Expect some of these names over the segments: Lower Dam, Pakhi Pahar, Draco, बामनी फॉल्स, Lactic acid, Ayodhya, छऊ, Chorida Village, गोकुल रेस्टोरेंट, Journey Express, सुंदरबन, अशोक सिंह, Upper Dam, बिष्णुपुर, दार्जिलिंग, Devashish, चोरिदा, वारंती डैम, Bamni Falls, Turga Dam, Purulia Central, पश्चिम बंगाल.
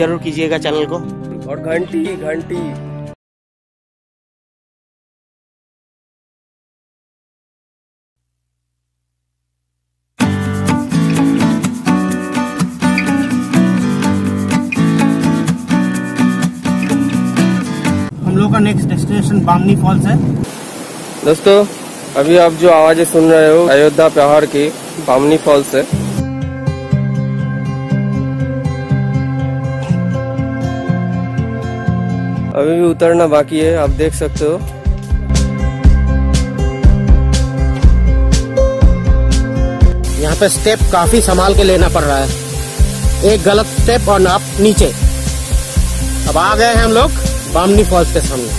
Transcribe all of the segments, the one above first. जरूर कीजिएगा चैनल को और घंटी घंटी। का नेक्स्ट डेस्टिनेशन बामनी फॉल्स है। दोस्तों अभी आप जो आवाजें सुन रहे हो अयोध्या पहाड़ की बामनी फॉल्स है। अभी भी उतरना बाकी है, आप देख सकते हो। यहाँ पे स्टेप काफी संभाल के लेना पड़ रहा है, एक गलत स्टेप और आप नीचे। अब आ गए हैं हम लोग बामनी फॉल्स के सामने।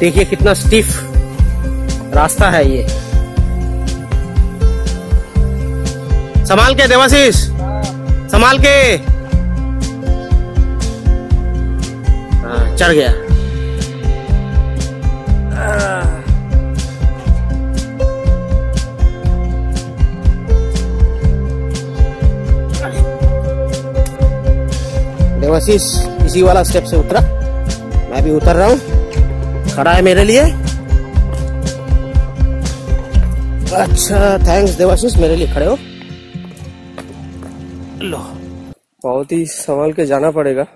देखिए कितना स्टीफ रास्ता है ये, संभाल के देवाशीष, संभाल के। हाँ, चढ़ गया। देवाशीष इसी वाला स्टेप से उतरा, मैं भी उतर रहा हूँ, खड़ा है मेरे लिए। अच्छा थैंक्स देवाशीष, मेरे लिए खड़े हो। लो बहुत ही संभाल के जाना पड़ेगा।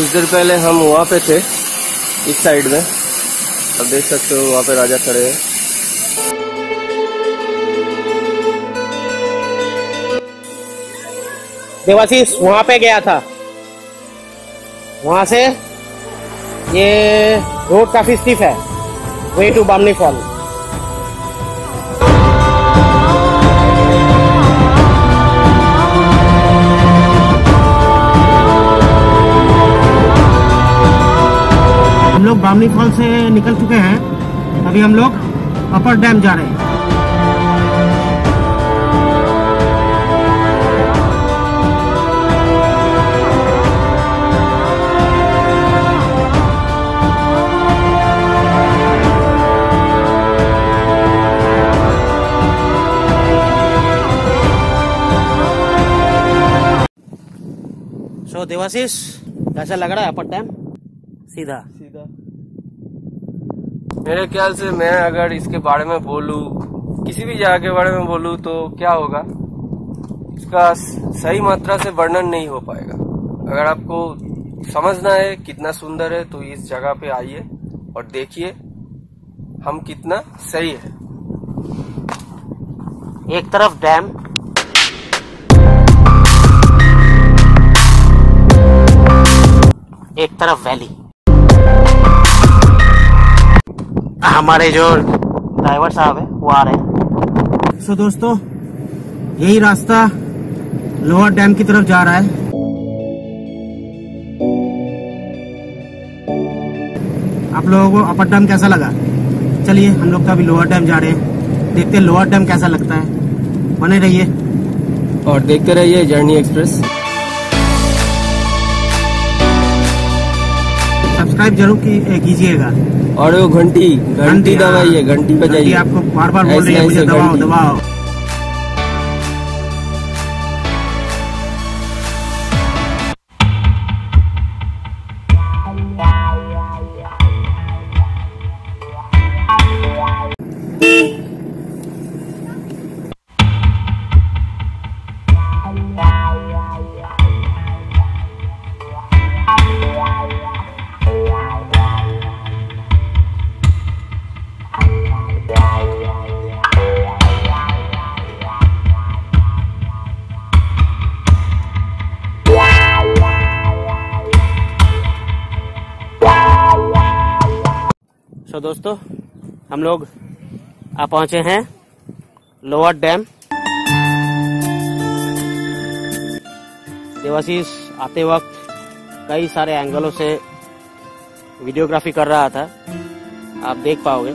कुछ देर पहले हम वहाँ पे थे इस साइड में, आप देख सकते हो वहाँ पे राजा खड़े हैं। देवाशीष वहाँ पे गया था, वहाँ से ये रोड काफी स्टीफ है, वे टू बामनी फॉल। लोग बामनी फॉल से निकल चुके हैं, अभी हम लोग अपर डैम जा रहे हैं। सो देवाशीष कैसा लग रहा है अपर डैम? सीधा सीधा मेरे ख्याल से, मैं अगर इसके बारे में बोलूं, किसी भी जगह के बारे में बोलूं तो क्या होगा, इसका सही मात्रा से वर्णन नहीं हो पाएगा। अगर आपको समझना है कितना सुंदर है तो इस जगह पे आइए और देखिए हम कितना सही है। एक तरफ डैम, एक तरफ वैली। हमारे जो ड्राइवर साहब है वो आ रहे हैं। सो दोस्तों यही रास्ता लोअर डैम की तरफ जा रहा है। आप लोगों को अपर डैम कैसा लगा? चलिए हम लोग तो अभी लोअर डैम जा रहे हैं, देखते हैं लोअर डैम कैसा लगता है। बने रहिए और देखते रहिए जर्नी एक्सप्रेस। सब्सक्राइब जरूर कीजिएगा और वो घंटी घंटी दबाइए, घंटी पे जाइए। आपको बार बार बोल रही है मुझे दबाओ दबाओ। तो दोस्तों हम लोग आ पहुंचे हैं लोअर डैम। देवाशीष आते वक्त कई सारे एंगलों से वीडियोग्राफी कर रहा था, आप देख पाओगे।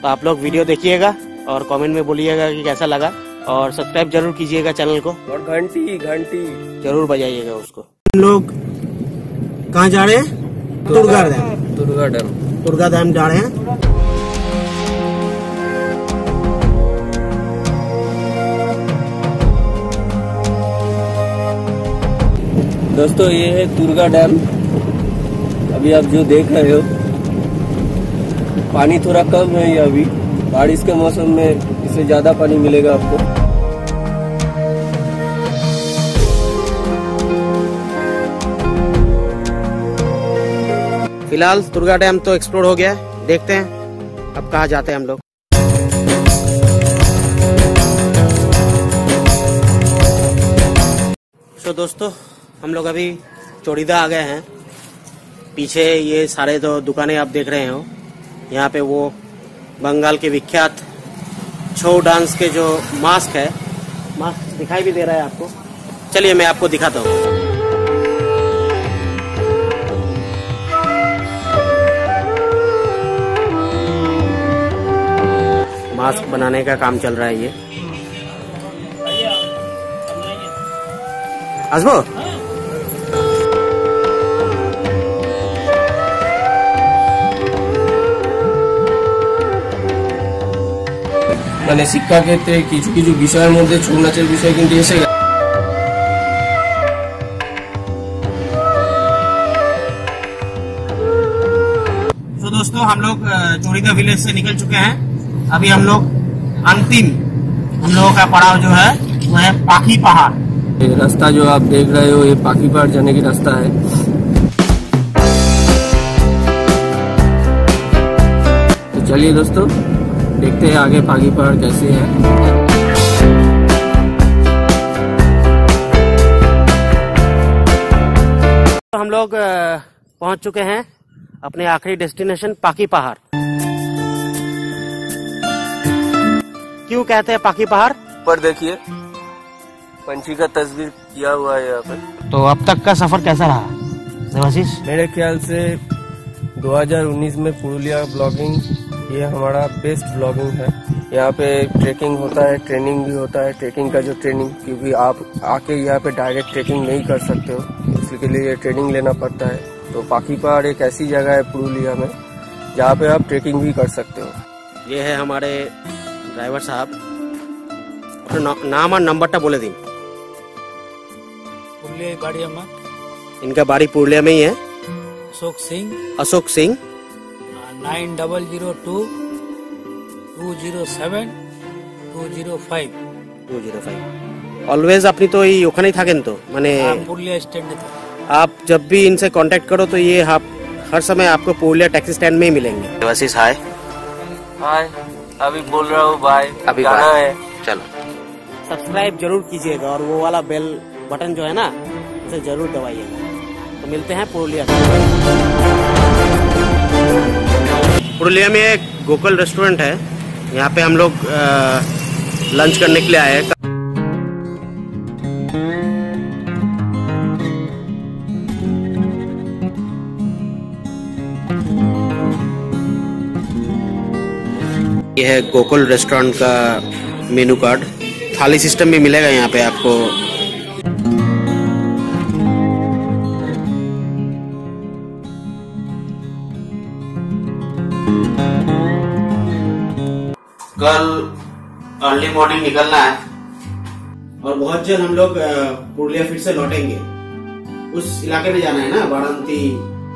तो आप लोग वीडियो देखिएगा और कमेंट में बोलिएगा कि कैसा लगा, और सब्सक्राइब जरूर कीजिएगा चैनल को, और घंटी घंटी जरूर बजाइएगा उसको। हम लोग कहाँ जा रहे हैं? Turga dam. Turga dam, Turga dam जा रहे हैं। दोस्तों ये है तुर्गा डैम। अभी आप जो देख रहे हो पानी थोड़ा कम है, ये अभी बारिश के मौसम में इससे ज्यादा पानी मिलेगा आपको। फिलहाल तुर्गा डैम तो एक्सप्लोर हो गया है, देखते हैं अब कहाँ जाते हैं हम लोग। तो दोस्तों हम लोग अभी चोरिदा आ गए हैं। पीछे ये सारे तो दुकानें आप देख रहे हो, यहाँ पे वो बंगाल के विख्यात छऊ डांस के जो मास्क है, मास्क दिखाई भी दे रहा है आपको। चलिए मैं आपको दिखाता हूँ। मास्क बनाने का काम चल रहा है ये। आजमो मैंने शिक्षा क्षेत्र किस किस विषय मध्य छौ नाच विषय क्योंकि एसे तो दोस्तों हम लोग चोरिदा विलेज से निकल चुके हैं। अभी हम लोग अंतिम हम लोगों का पड़ाव जो है वो है पाखी पहाड़। ये रास्ता जो आप देख रहे हो ये पाखी पहाड़ जाने की रास्ता है। तो चलिए दोस्तों देखते हैं आगे पाखी पहाड़ कैसे है। तो हम लोग पहुंच चुके हैं अपने आखिरी डेस्टिनेशन पाखी पहाड़। क्यों कहते हैं पाखी पहाड़? पर देखिए पंछी का तस्वीर किया हुआ है यहाँ पर। तो अब तक का सफर कैसा रहा देवाशीष? मेरे ख्याल से 2019 में पुरुलिया ब्लॉगिंग ये हमारा बेस्ट ब्लॉगिंग है। यहाँ पे ट्रेकिंग होता है, ट्रेनिंग भी होता है। ट्रेकिंग का जो ट्रेनिंग, क्योंकि आप आके यहाँ पे डायरेक्ट ट्रेकिंग नहीं कर सकते हो, इसके लिए ट्रेनिंग लेना पड़ता है। तो पाखी पहाड़ एक ऐसी जगह है पुरुलिया में जहाँ पे आप ट्रेकिंग भी कर सकते हो। ये है हमारे ड्राइवर साहब। नाम और नंबर टा बोले दिन। पुरुलिया बाड़ी अम्मा, इनका बाड़ी पुरुलिया में ही है। अशोक सिंह, अशोक सिंह 9002-207-205। ऑलवेज अपनी तो ये ओखाने थकें तो माने पुरुलिया स्टैंड तक आप जब भी इनसे कांटेक्ट करो तो ये आप हर समय आपको पुरुलिया टैक्सी स्टैंड में ही मिलेंगे। देवाशीष हाय। हाय, अभी बोल रहा हूँ बाय, अभी गाना है। चलो सब्सक्राइब जरूर कीजिएगा और वो वाला बेल बटन जो है ना उसे जरूर दबाइएगा। तो मिलते हैं पुरुलिया। पुरुलिया में एक गोकुल रेस्टोरेंट है, यहाँ पे हम लोग लंच करने के लिए आए हैं। यह है गोकुल रेस्टोरेंट का मेनू कार्ड। थाली सिस्टम भी मिलेगा यहाँ पे आपको। कल अर्ली मॉर्निंग निकलना है और बहुत जल्द हम लोग पुरुलिया फिर से लौटेंगे। उस इलाके में जाना है ना, वारंती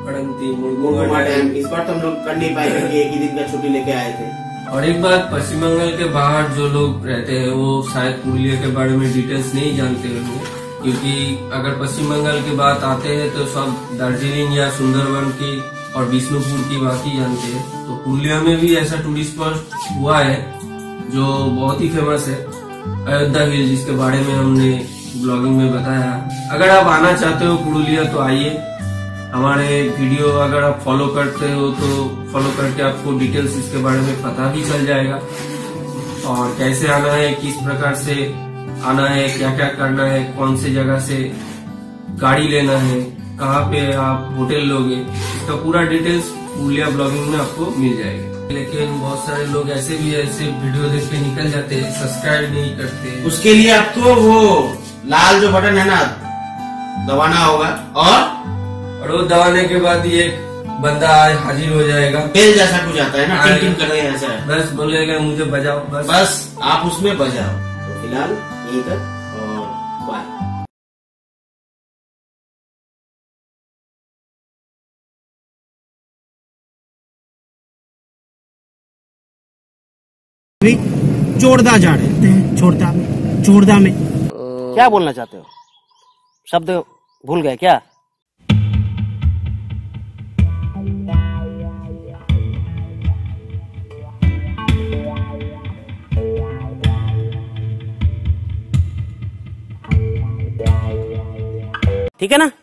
डैम। इस बार तो हम लोग कर नहीं पाए क्योंकि एक ही दिन का छुट्टी लेके आए थे। और एक बात, पश्चिम बंगाल के बाहर जो लोग रहते हैं वो शायद पुरुलिया के बारे में डिटेल्स नहीं जानते होंगे, क्योंकि अगर पश्चिम बंगाल की बात आते हैं तो सब दार्जिलिंग या सुंदरबन की और बिष्णुपुर की बात ही जानते हैं। तो पुरुलिया में भी ऐसा टूरिस्ट स्पॉट हुआ है जो बहुत ही फेमस है, अयोध्या हिल, जिसके बारे में हमने ब्लॉगिंग में बताया। अगर आप आना चाहते हो पुरुलिया तो आइए, हमारे वीडियो अगर आप फॉलो करते हो तो फॉलो करके आपको डिटेल्स इसके बारे में पता भी चल जाएगा और कैसे आना है, किस प्रकार से आना है, क्या क्या करना है, कौन से जगह से गाड़ी लेना है, कहाँ पे आप होटल लोगे, इसका पूरा डिटेल्स पुरुलिया ब्लॉगिंग में आपको मिल जाएगा। लेकिन बहुत सारे लोग ऐसे भी ऐसे वीडियो देख के निकल जाते हैं, सब्सक्राइब नहीं करते। उसके लिए आपको वो लाल जो बटन है ना दबाना होगा और वो दबाने के बाद ये बंदा हाजिर हो जाएगा। बेल जैसा कुछ आता है ना, टिंग टिंग करके ऐसा, बस बोलेगा मुझे बजाओ, बस आप उसमें बजाओ। तो फिलहाल यहीं तक और बाय। चोरदा जा रहे हैं, चोरदा में क्या बोलना चाहते हो? शब्द भूल गए क्या? ठीक है ना।